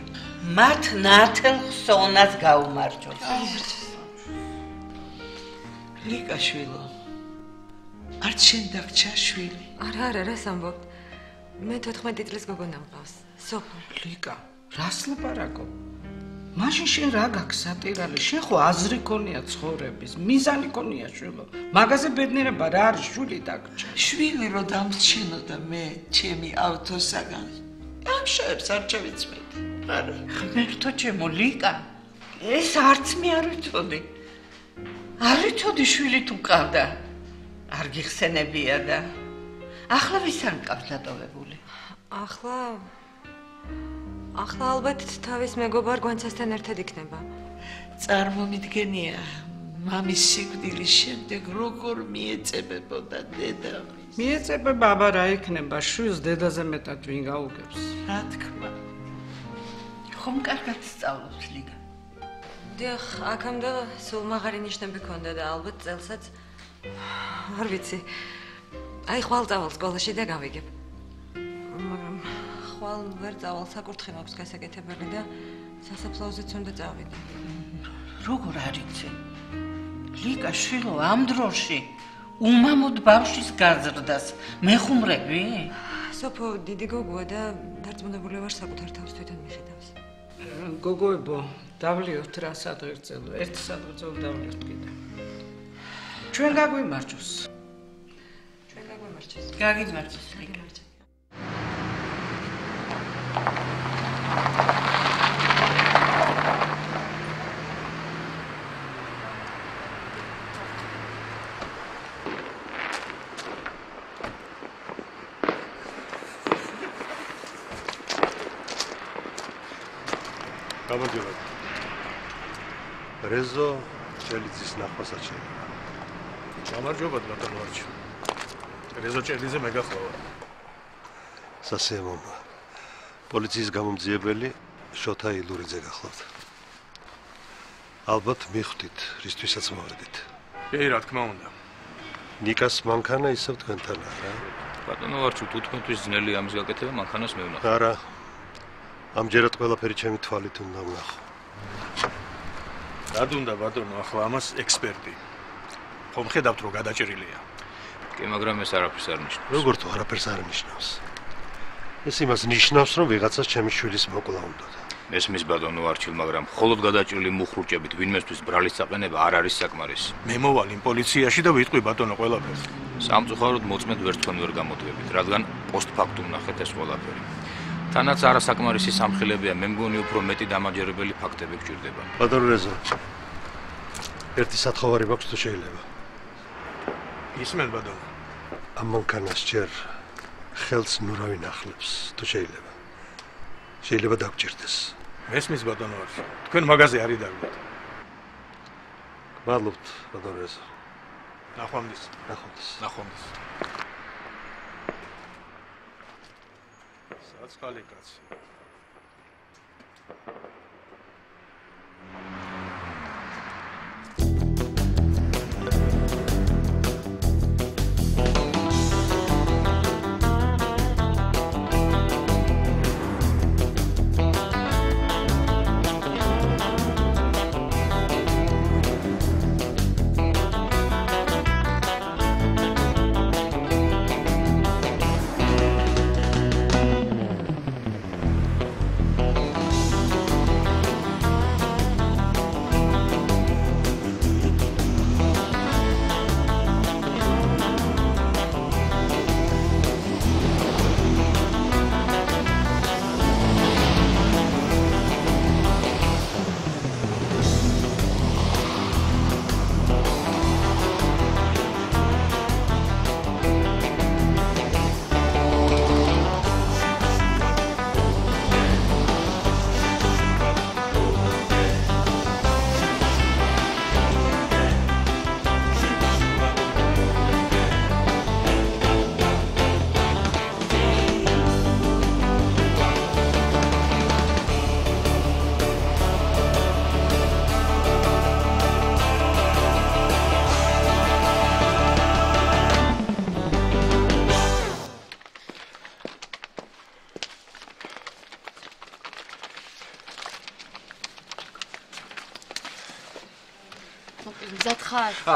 მათ ნათელ ხსოვნას გაუმარჯოს. ლიკა შვილო. არც შენ დაგჭა შვილი. არა, არა, რას ამბობ? მე თოთხმეტი წლის გოგონა მყავს. სოფელ ლიკა, რას ლაპარაკობ? მაშინ შენ რა გაქვს სატირალი? შენ ხო აზრი ქონია ცხოვრების, მიზანი ქონია შვილო. მაგაზე ბედნიერება რა არის შვილი დაგჭა. შვილი რო დამრჩენოდა მე ჩემი ავტოსაგან. ამ შებს არ შევიწმედი. არა. ღმერთო ჩემო ლიკა. ეს არც მე არ ვიცოდი. არ ვიცოდი შვილი თუ მყავდა. არ გიხსენებია და. ახლა ვის არ მყავს დატოვებული? ახლა ახლა ალბათ თავის მეგობარ გვანცასთან ერთად იქნება. წარმომიდგენია, მამის სიკვდილის შემდეგ როგორ მიეწებებოდა დედა. მიეწებება, აბა რა იქნება, შვილს დედაზე მეტად ვინ გაუგებს. რა თქმა. ხომ კარგად სწავლობს ლიგა. დიახ, აქამდე სულ მაღალი ნიშნები ჰქონდა და ალბათ წელსაც არ ვიცი. აი ხვალ წავალ სკოლაში და გავიგებ. მაგრამ ხვალ ვერ წავალ, საკურთხე მაქვს გასაკეთებელი და სასაფლაოზეც უნდა წავიდი. როგორ არ იცი? ლიკა შვილო, ამ დროში უმამოდ ბავშვის გაზრდას მეხუმრები? სოფო დიდი გოგოა და დარწმუნებული ვარ საკუთარ თავს თვითონ მიხედავს. გოგოებო, დავლიოთ რა სადღერძელო, ერთ სადღერძელო დავლიოთ კიდე. ჩვენ გაგვიმარჯოს. ჩვენ გაგვიმარჯოს. გაგვიმარჯოს ლიკა. რეზო ჭელიძის ნახვასაც შეიძლება. გამარჯობათ ბატონო არჩო. რეზო ჭელიძე მეგახლავა. სასეამობა. პოლიციის გამომძიებელი შოთა ილურიძე გახლავთ. ალბათ მიხვდით, რისთვისაც მოვედით. ეი, რა თქმა უნდა. ნიკას მანქანა ისევ თქვენთანაა რა? ბატონო არჩო, თუ თქვენთვის ძნელი ამის გაკეთება, მანქანას მევნახავ. არა. ამჯერად ყველაფერი ჩემი თვალით უნდა ვნახო. დადუნდა ბატონო, ახლა ამას ექსპერტი. ხომ ხედავთ რომ გადაჭრილია. კი, მაგრამ ეს არაფერს არ ნიშნავს. როგორ თუ არაფერს არ ნიშნავს. ეს იმას ნიშნავს, რომ ვიღაცას ჩემი შვილის მოკლა უნდათ. Esmis badonu archil magram xolod gadaჭრილი მუხრუჭებით ვინმესთვის ბრალის წაყენება არ არის საკმარისი. მე მოვალ იმ პოლიციაში და ვიტყვი ბატონო ყველაფერს. Სამწუხაროდ მოწმედ ვერცხლან ვერ გამოდგებით, რადგან პოსტფაქტუმ ნახეთ ეს ყველაფერი. თანაც არასაკმარისი სამხილებია, მე მგონი უფრო მეტი დამაჯერებელი ფაქტები გვჭირდება. Ბატონო რეზო. ერთი სათხოვარი მაქვს თუ შეიძლება. ისმენ ბატონო. ამ მონკანას ჯერ ხელს ნურავი ნახლებს თუ შეიძლება. შეიძლება დაგჭირდეს. Esmis badonu archil. Tkven magazi ari davgit. Gmadlobt badonu reza. Nakhvamdis. Nakhvamdis. Nakhvamdis. Satskhali katsi.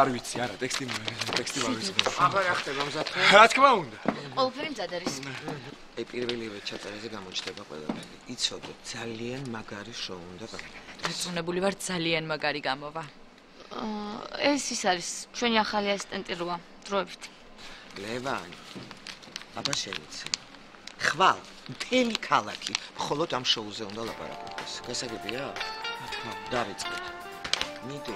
Ar vitsi, ara, textil, textil ar vitsi. Agar axtebam zatxo. Ra tkma unda. Qolperi mzad aris. Ei pirvelive chatareze gamochiteba qvelaperi. Itsodot, ძალიან მაგარი შოუ უნდა გავაკეთოთ. Გეცნებული ვარ, ძალიან მაგარი გამოვა. ეს ის არის ჩვენი ახალი ასისტენტი რვა, დროებით. ლევანი. აბა შევიცი. ხვალ, მთელი ქალაქი მხოლოდ ამ შოუზე უნდა ლაპარაკობდეს. გასაგებია? რა თქმა უნდა, დავიწყეთ. მიდი.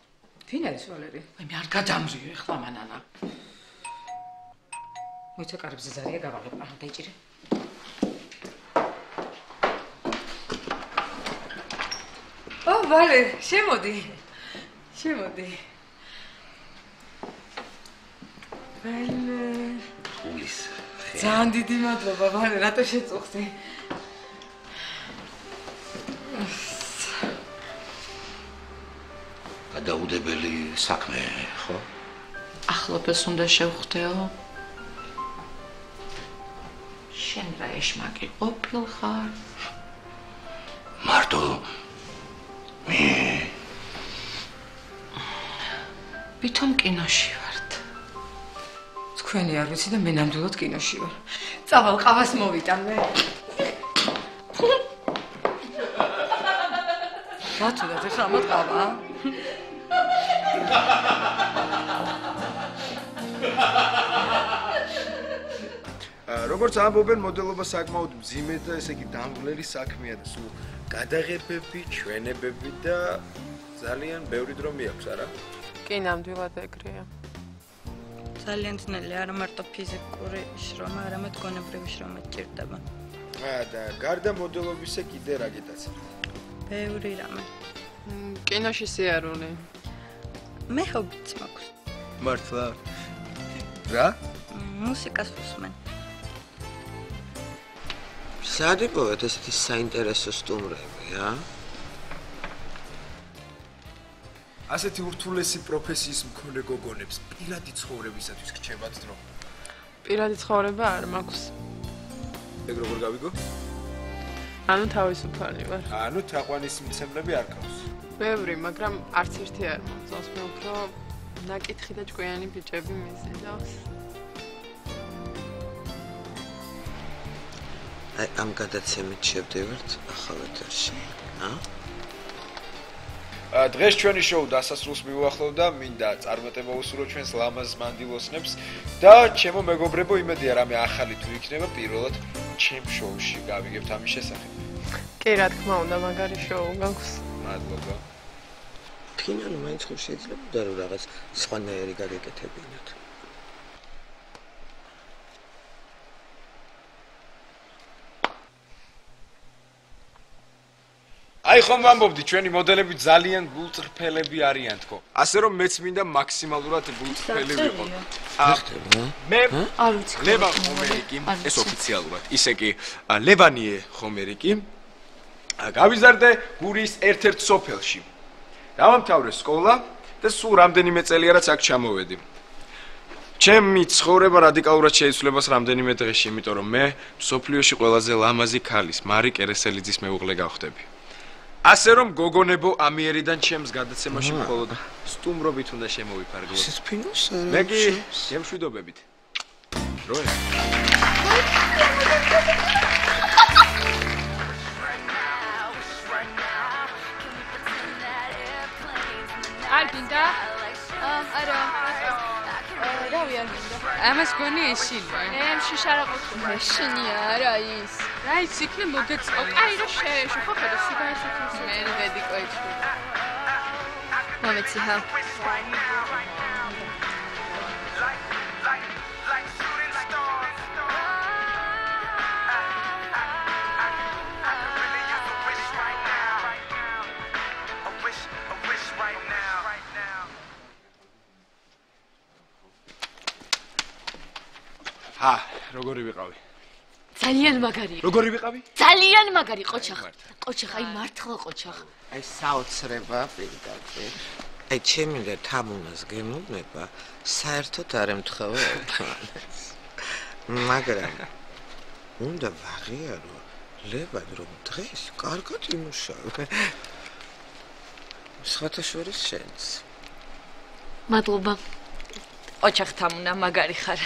Cine ai Valeri? Ai mi-ar gadamri, e xlama nana. Uite care bzăzarie gavale, aha, peicire. Oh, Valeri, ce modi? Ce modi? Valeri. Ulis. Zan didi madloba, Valeri, rato shetsukti. დაუდებელი საქმე ხო? ახლობელს უნდა შევხვდეო. შენ რა ეშმაკი ყოფილ ხარ? მარტო მე ვითომ კინოში ვართ. თქვენი არ ვიცი და მე ნამდვილად კინოში ვარ. წავალ ყავას მოვიტან მე. გათუდა ეს რა მოტყავა? როგორც ამბობენ, მოდელობა საკმაოდ მძიმე და ესე იგი დამღლელი საქმეა და სულ გადაღებები, ჩვენებები და ძალიან ბევრი დრომი აქვს, არა? კი, ნამდვილად ეგრეა. ძალიან ძნელი, არა მარტო ფიზიკური შრომა, არამედ გონებრივი შრომა ჭირდება. და გარდა მოდელობისა კიდე რა გიტაცით? ბევრი რამე. კინოში სიარული. მე ჰობიც მაქვს. Mărți la... Da? Nu se ca susmen. Სადიპოვეთ ესეთი საინტერესო სტუმრები, ა? ასეთი ურთულესი პროფესიის მქონე გოგონებს პირადი ცხოვრებისათვის გჭებათ დრო. Პირადი ცხოვრება არ მაქვს. ეგ როგორ გავიგო? ანუ თავისუფალი ვარ. ანუ თაყვანის მიცემლები არ გქავს. ბევრი, მაგრამ არც ერთი არ მოწონს, მე უფრო ნაკითხი და ჭკვიანი ბიჭები მისდევს. Ai, am gădat să mi șeptevert, axavetarshi, ha? დღეს ჩვენი შოუ დასასრულს მივუახლოვ და მინდა წარმატება უსურვო ჩვენს ლამაზ მანდილოსნებს და ჩემო მეგობრებო, იმედია რამე ახალი თუ იქნება პირველად ჩემ შოუში გავიგებთ ამის შესახებ. კი, რა თქმა უნდა, მაგარი შოუ გაქვს. მადლობა. თინალო მაინც ხო შეიძლება რომ რაღაც სხვანაირი გადაკეთებინათ. Ai cum v-am băut, deci unii modele bici zalian bulter pele bi ariant co. Asero mets minda maximalurat bulter pele bi co. Me leva homerikim, es oficialurat. Ise ki levanie homerikim. Gavizarde guris erter sopelshi. Davam tavre skola, te suramdeni metseli rats ak chamovedi. Ჩემი ცხოვრება რადიკალურად შეიცვლებას რამდენიმე დღეში, იმიტომ რომ მე სოფლიოში ყველაზე ლამაზი ქალის, მარი კერესელიძის მეუღლე გავხდები. Ასე რომ გოგონებო, ამიერიდან ჩემს გადაცემაში მხოლოდ სტუმრობით უნდა შემოვიფარგლოთ. სფინოს არა. მე კი შემშვიდობებით. დროე. Am ascuns neșin, am șișarat neșin, iară aici. Ai ciclu mugat, ai roșie, și poate de sigur și cum se merge cu aici. Mama ți ha. Ha, როგორი ვიყავი? Ძალიან მაგარია. როგორი ვიყავი? Ძალიან მაგარი, ყოჩახ. ყოჩახ, აი მართლა ყოჩახ. Აი საოცრება პირდაპირ. Აი ჩემი და თამუნას გემოვნება საერთოდ არ ემთხოვა ერთმანეთს. მაგრამ უნდა ვაღიარო, ლებად რომ დღეს კარგად იმუშავე. სხვათა შორის შენს. მადლობა. ყოჩახ თამუნა მაგარი ხარ.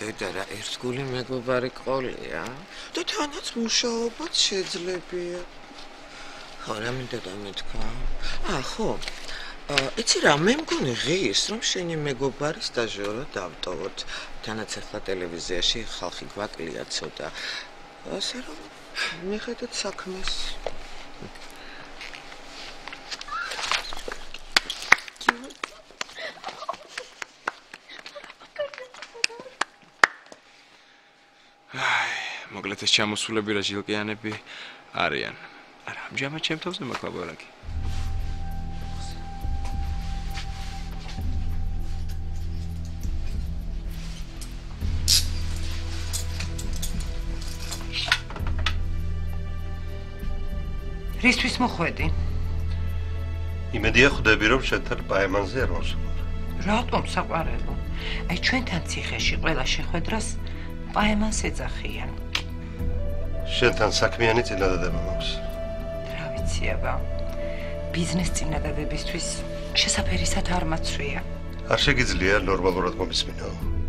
Tăiera, ești guli megovari colia. Te tânăți mușau, bat șezlebie. Hora mi-te damit ca. Ah, ho. Eci ramem cu nereis, rom șeni megovari stajoră davtot. Tânăți la televizie și xalxi gvaklia tsoda. Asero, mihetet sakmes. Moglete să am usul de răzil că iane pe Arian. Aram, jama ce am tău să mă claborăci. Risvis mă xhedi. Imedia xhdebir rom șetar paimanze ar mosulor. Ratom saqvarelo. Ai ჩვენთან ციხეში ყველა შეხვედრას პაიმანს ეძახიან. Შენთან საქმიანი წინადადება მაქვს. რა ვიცი აბა. ბიზნეს წინადადებისთვის შესაფერისად არ მაცვია. არ შეგიძლია ნორმალურად მომისმინო.